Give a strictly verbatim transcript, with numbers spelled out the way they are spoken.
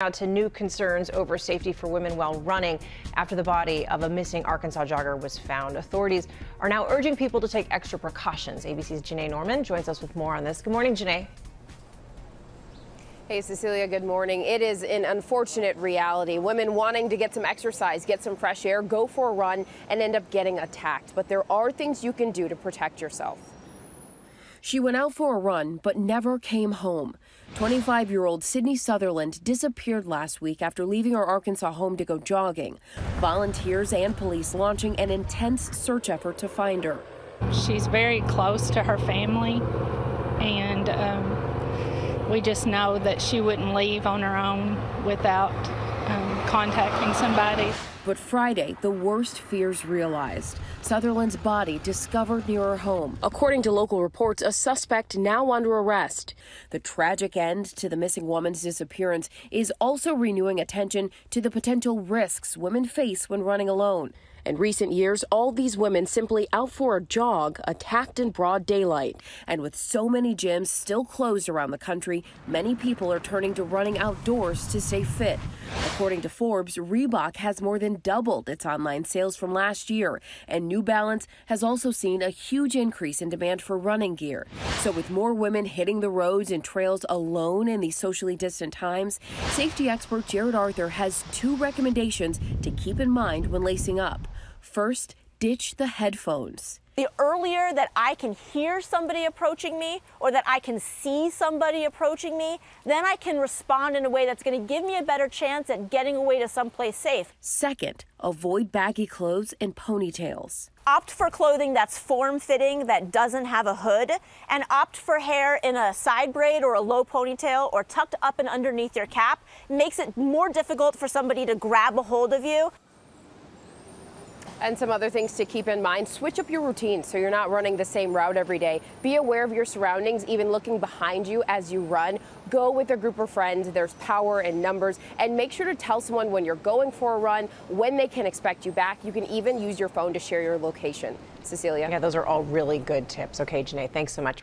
Now to new concerns over safety for women while running after the body of a missing Arkansas jogger was found. Authorities are now urging people to take extra precautions. A B C's Janae Norman joins us with more on this. Good morning, Janae. Hey, Cecilia, good morning. It is an unfortunate reality. Women wanting to get some exercise, get some fresh air, go for a run, and end up getting attacked. But there are things you can do to protect yourself. She went out for a run, but never came home. twenty-five-year-old Sydney Sutherland disappeared last week after leaving her Arkansas home to go jogging. Volunteers and police launching an intense search effort to find her. She's very close to her family, and um, we just know that she wouldn't leave on her own without um, contacting somebody. But Friday, the worst fears realized. Sutherland's body discovered near her home. According to local reports, a suspect now under arrest. The tragic end to the missing woman's disappearance is also renewing attention to the potential risks women face when running alone. In recent years, all these women simply out for a jog, attacked in broad daylight. And with so many gyms still closed around the country, many people are turning to running outdoors to stay fit. According to Forbes, Reebok has more than doubled its online sales from last year, and New Balance has also seen a huge increase in demand for running gear. So with more women hitting the roads and trails alone in these socially distant times, safety expert Jared Arthur has two recommendations to keep in mind when lacing up. First, ditch the headphones. The earlier that I can hear somebody approaching me or that I can see somebody approaching me, then I can respond in a way that's going to give me a better chance at getting away to someplace safe. Second, avoid baggy clothes and ponytails. Opt for clothing that's form-fitting, that doesn't have a hood, and opt for hair in a side braid or a low ponytail or tucked up and underneath your cap. Makes it more difficult for somebody to grab a hold of you. And some other things to keep in mind. Switch up your routine so you're not running the same route every day. Be aware of your surroundings, even looking behind you as you run. Go with a group of friends. There's power in numbers. And make sure to tell someone when you're going for a run, when they can expect you back. You can even use your phone to share your location. Cecilia. Yeah, those are all really good tips. Okay, Janae, thanks so much.